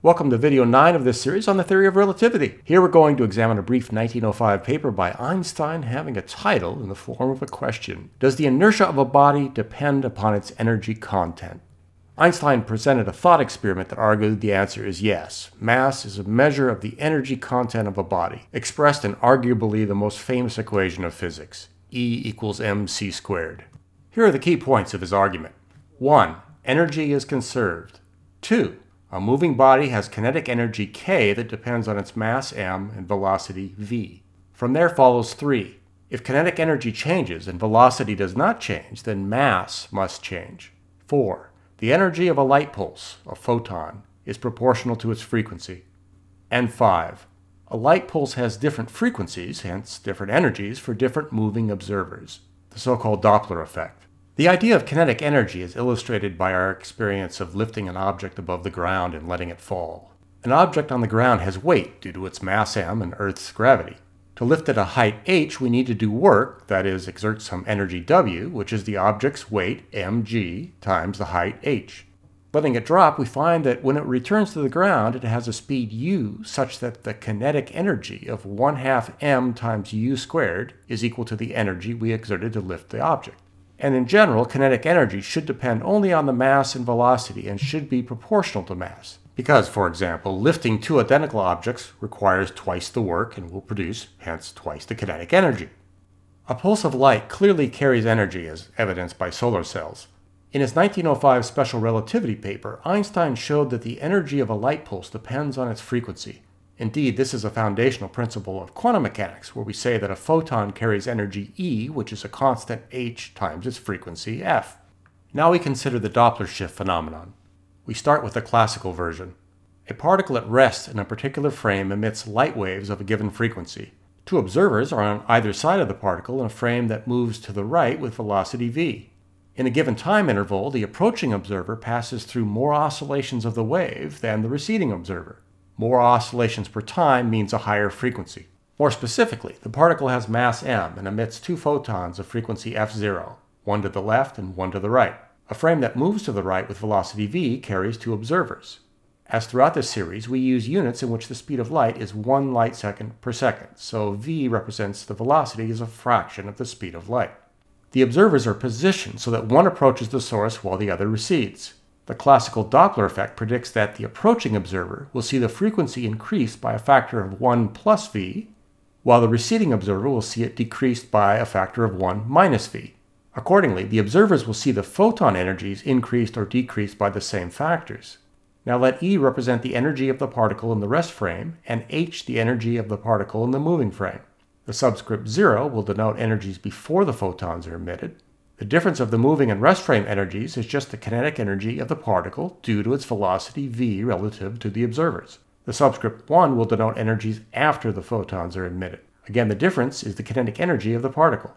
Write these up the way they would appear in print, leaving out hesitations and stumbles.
Welcome to video 9 of this series on the theory of relativity. Here we're going to examine a brief 1905 paper by Einstein having a title in the form of a question. Does the inertia of a body depend upon its energy content? Einstein presented a thought experiment that argued the answer is yes. Mass is a measure of the energy content of a body, expressed in arguably the most famous equation of physics, E=mc². Here are the key points of his argument. 1. Energy is conserved. 2. A moving body has kinetic energy K that depends on its mass m and velocity v. From there follows 3. If kinetic energy changes and velocity does not change, then mass must change. 4. The energy of a light pulse, a photon, is proportional to its frequency. And 5. A light pulse has different frequencies, hence different energies, for different moving observers, the so-called Doppler effect. The idea of kinetic energy is illustrated by our experience of lifting an object above the ground and letting it fall. An object on the ground has weight due to its mass m and Earth's gravity. To lift at a height h, we need to do work, that is, exert some energy w, which is the object's weight mg times the height h. Letting it drop, we find that when it returns to the ground, it has a speed u such that the kinetic energy of 1/2 m times u² is equal to the energy we exerted to lift the object. And in general, kinetic energy should depend only on the mass and velocity and should be proportional to mass. Because, for example, lifting two identical objects requires twice the work and will produce, hence, twice the kinetic energy. A pulse of light clearly carries energy, as evidenced by solar cells. In his 1905 special relativity paper, Einstein showed that the energy of a light pulse depends on its frequency. Indeed, this is a foundational principle of quantum mechanics, where we say that a photon carries energy E, which is a constant h times its frequency f. Now we consider the Doppler shift phenomenon. We start with the classical version. A particle at rest in a particular frame emits light waves of a given frequency. Two observers are on either side of the particle in a frame that moves to the right with velocity v. In a given time interval, the approaching observer passes through more oscillations of the wave than the receding observer. More oscillations per time means a higher frequency. More specifically, the particle has mass m and emits two photons of frequency f0, one to the left and one to the right. A frame that moves to the right with velocity v carries two observers. As throughout this series, we use units in which the speed of light is 1 light second per second, so v represents the velocity as a fraction of the speed of light. The observers are positioned so that one approaches the source while the other recedes. The classical Doppler effect predicts that the approaching observer will see the frequency increase by a factor of 1 plus v, while the receding observer will see it decreased by a factor of 1 minus v. Accordingly, the observers will see the photon energies increased or decreased by the same factors. Now let E represent the energy of the particle in the rest frame, and H the energy of the particle in the moving frame. The subscript 0 will denote energies before the photons are emitted. The difference of the moving and rest frame energies is just the kinetic energy of the particle due to its velocity v relative to the observers. The subscript 1 will denote energies after the photons are emitted. Again, the difference is the kinetic energy of the particle.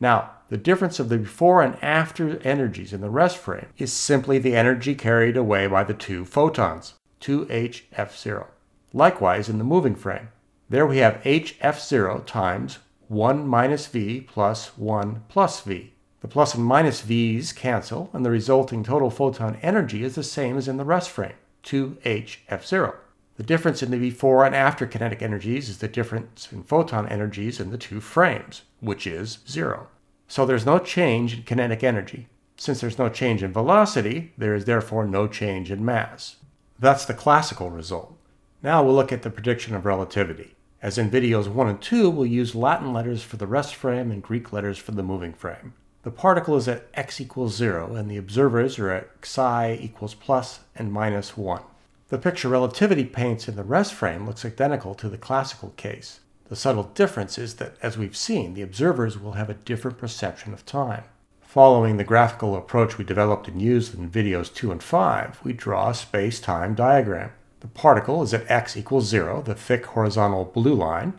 Now, the difference of the before and after energies in the rest frame is simply the energy carried away by the two photons, 2hf0. Likewise, in the moving frame, there we have hf0 times 1 minus v plus 1 plus v. The plus and minus v's cancel, and the resulting total photon energy is the same as in the rest frame, 2hf0. The difference in the before and after kinetic energies is the difference in photon energies in the two frames, which is 0. So there's no change in kinetic energy. Since there's no change in velocity, there is therefore no change in mass. That's the classical result. Now we'll look at the prediction of relativity. As in videos 1 and 2, we'll use Latin letters for the rest frame and Greek letters for the moving frame. The particle is at x = 0, and the observers are at psi = + and - 1. The picture relativity paints in the rest frame looks identical to the classical case. The subtle difference is that, as we've seen, the observers will have a different perception of time. Following the graphical approach we developed and used in videos 2 and 5, we draw a space-time diagram. The particle is at x = 0, the thick horizontal blue line.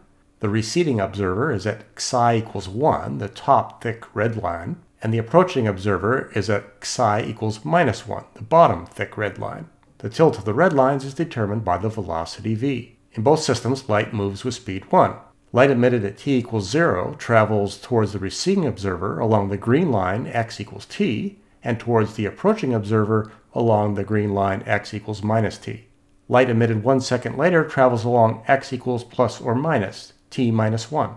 The receding observer is at psi = 1, the top thick red line, and the approaching observer is at psi = -1, the bottom thick red line. The tilt of the red lines is determined by the velocity v. In both systems, light moves with speed 1. Light emitted at t = 0 travels towards the receding observer along the green line x = t, and towards the approaching observer along the green line x = -t. Light emitted 1 second later travels along x equals plus or minus, t minus 1.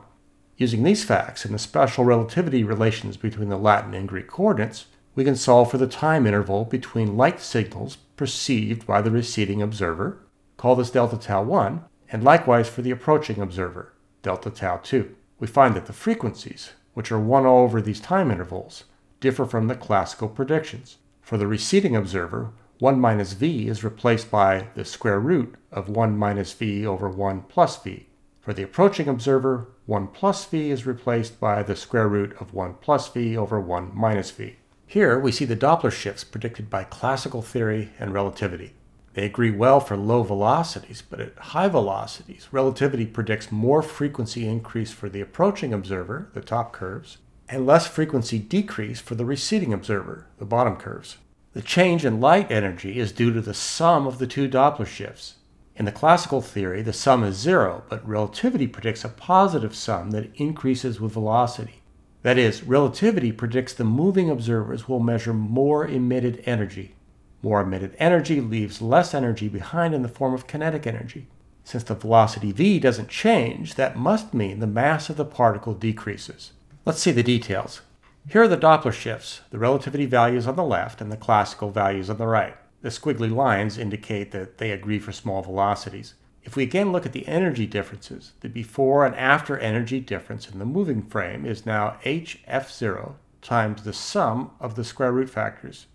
Using these facts and the special relativity relations between the Latin and Greek coordinates, we can solve for the time interval between light signals perceived by the receding observer, call this delta tau 1, and likewise for the approaching observer, delta tau 2. We find that the frequencies, which are 1 over these time intervals, differ from the classical predictions. For the receding observer, 1 minus v is replaced by the square root of 1 minus v over 1 plus v. For the approaching observer, 1 plus v is replaced by the square root of 1 plus v over 1 minus v. Here we see the Doppler shifts predicted by classical theory and relativity. They agree well for low velocities, but at high velocities, relativity predicts more frequency increase for the approaching observer, the top curves, and less frequency decrease for the receding observer, the bottom curves. The change in light energy is due to the sum of the two Doppler shifts. In the classical theory, the sum is zero, but relativity predicts a positive sum that increases with velocity. That is, relativity predicts the moving observers will measure more emitted energy. More emitted energy leaves less energy behind in the form of kinetic energy. Since the velocity v doesn't change, that must mean the mass of the particle decreases. Let's see the details. Here are the Doppler shifts, the relativity values on the left and the classical values on the right. The squiggly lines indicate that they agree for small velocities. If we again look at the energy differences, the before and after energy difference in the moving frame is now hf0 times the sum of the square root factors.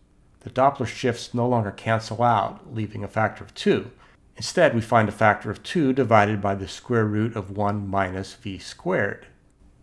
The Doppler shifts no longer cancel out, leaving a factor of 2. Instead, we find a factor of 2 divided by the square root of 1 minus v squared.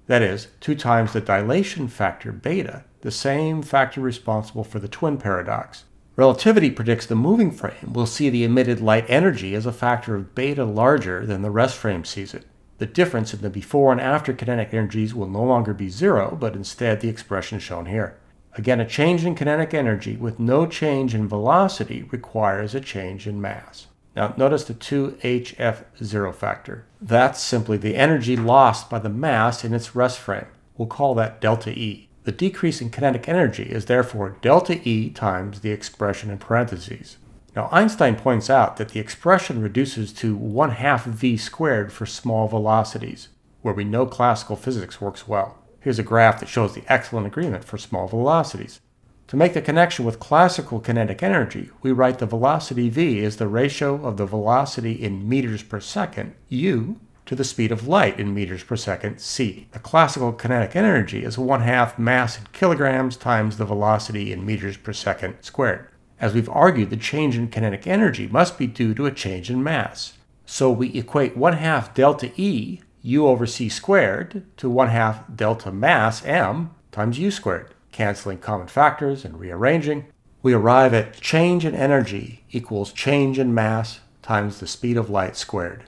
That is, 2 times the dilation factor beta, the same factor responsible for the twin paradox. Relativity predicts the moving frame will see the emitted light energy as a factor of beta larger than the rest frame sees it. The difference in the before and after kinetic energies will no longer be 0, but instead the expression shown here. Again, a change in kinetic energy with no change in velocity requires a change in mass. Now notice the 2HF0 factor. That's simply the energy lost by the mass in its rest frame. We'll call that delta E. The decrease in kinetic energy is therefore delta E times the expression in parentheses. Now Einstein points out that the expression reduces to 1/2 v squared for small velocities, where we know classical physics works well. Here's a graph that shows the excellent agreement for small velocities. To make the connection with classical kinetic energy, we write the velocity v as the ratio of the velocity in meters per second, u, to the speed of light in meters per second, c. The classical kinetic energy is 1/2 mass in kilograms times the velocity in meters per second squared. As we've argued, the change in kinetic energy must be due to a change in mass. So we equate 1/2 delta E u over c squared to 1/2 delta mass m times u squared. Canceling common factors and rearranging, we arrive at change in energy equals change in mass times the speed of light squared.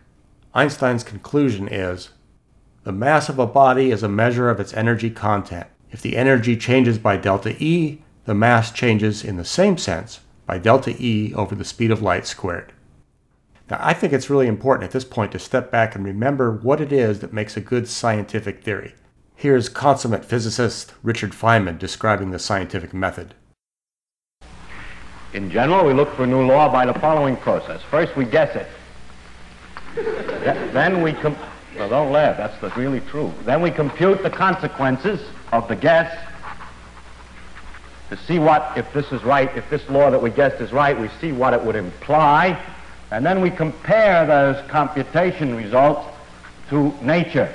Einstein's conclusion is, the mass of a body is a measure of its energy content. If the energy changes by delta E, the mass changes in the same sense by delta E over the speed of light squared. Now, I think it's really important at this point to step back and remember what it is that makes a good scientific theory. Here's consummate physicist Richard Feynman describing the scientific method. In general, we look for a new law by the following process. First, we guess it. Then we well, don't laugh, that's really true. Then we compute the consequences of the guess to see what, if this is right, if this law that we guessed is right, we see what it would imply. And then we compare those computation results to nature,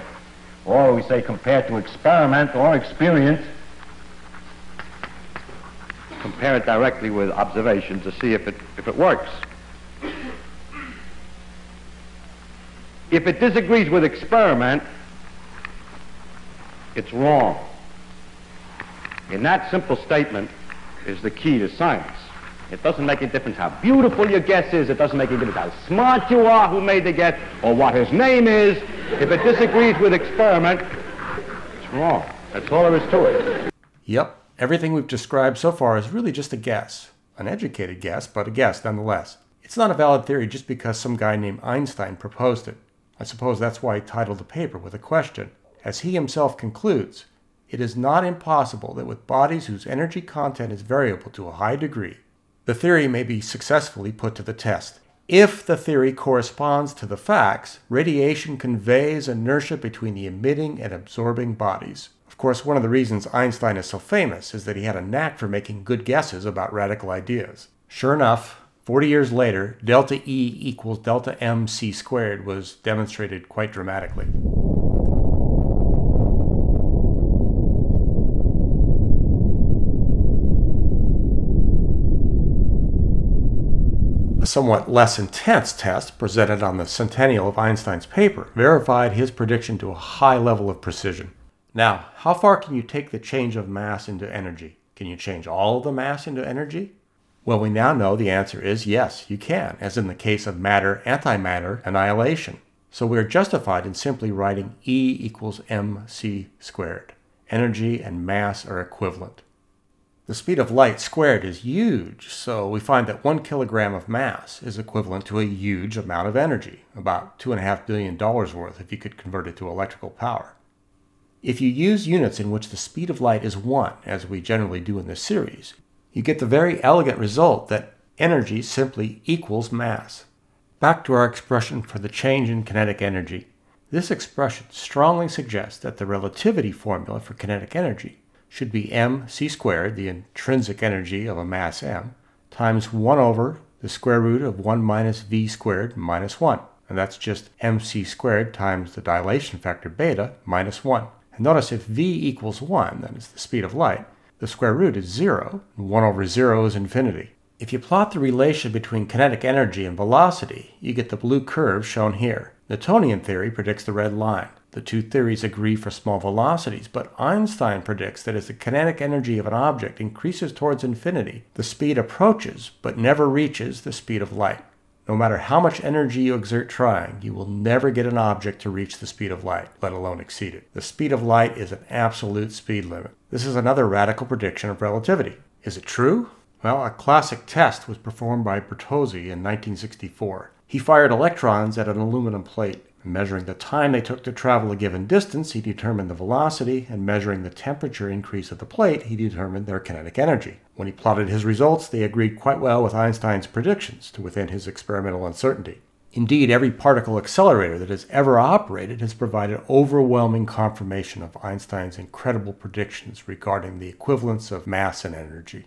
or we say compare to experiment or experience. Compare it directly with observation to see if it works. If it disagrees with experiment, it's wrong. And that simple statement is the key to science. It doesn't make a difference how beautiful your guess is. It doesn't make a difference how smart you are, who made the guess, or what his name is. If it disagrees with experiment, it's wrong. That's all there is to it. Yep, everything we've described so far is really just a guess. An educated guess, but a guess nonetheless. It's not a valid theory just because some guy named Einstein proposed it. I suppose that's why he titled the paper with a question. As he himself concludes, it is not impossible that with bodies whose energy content is variable to a high degree, the theory may be successfully put to the test. If the theory corresponds to the facts, radiation conveys inertia between the emitting and absorbing bodies. Of course, one of the reasons Einstein is so famous is that he had a knack for making good guesses about radical ideas. Sure enough, 40 years later, delta E equals delta mc squared was demonstrated quite dramatically. A somewhat less intense test presented on the centennial of Einstein's paper verified his prediction to a high level of precision. Now, how far can you take the change of mass into energy? Can you change all of the mass into energy? Well, we now know the answer is yes, you can, as in the case of matter-antimatter annihilation. So we are justified in simply writing E equals mc squared. Energy and mass are equivalent. The speed of light squared is huge, so we find that 1 kilogram of mass is equivalent to a huge amount of energy, about $2.5 billion worth if you could convert it to electrical power. If you use units in which the speed of light is 1, as we generally do in this series, you get the very elegant result that energy simply equals mass. Back to our expression for the change in kinetic energy. This expression strongly suggests that the relativity formula for kinetic energy should be mc squared, the intrinsic energy of a mass m, times 1 over the square root of 1 minus v squared minus 1. And that's just mc squared times the dilation factor beta minus 1. And notice if v equals 1, that is the speed of light, the square root is 0, and 1 over 0 is infinity. If you plot the relation between kinetic energy and velocity, you get the blue curve shown here. Newtonian theory predicts the red line. The two theories agree for small velocities, but Einstein predicts that as the kinetic energy of an object increases towards infinity, the speed approaches, but never reaches, the speed of light. No matter how much energy you exert trying, you will never get an object to reach the speed of light, let alone exceed it. The speed of light is an absolute speed limit. This is another radical prediction of relativity. Is it true? Well, a classic test was performed by Bertozzi in 1964. He fired electrons at an aluminum plate. Measuring the time they took to travel a given distance, he determined the velocity, and measuring the temperature increase of the plate, he determined their kinetic energy. When he plotted his results, they agreed quite well with Einstein's predictions, to within his experimental uncertainty. Indeed, every particle accelerator that has ever operated has provided overwhelming confirmation of Einstein's incredible predictions regarding the equivalence of mass and energy.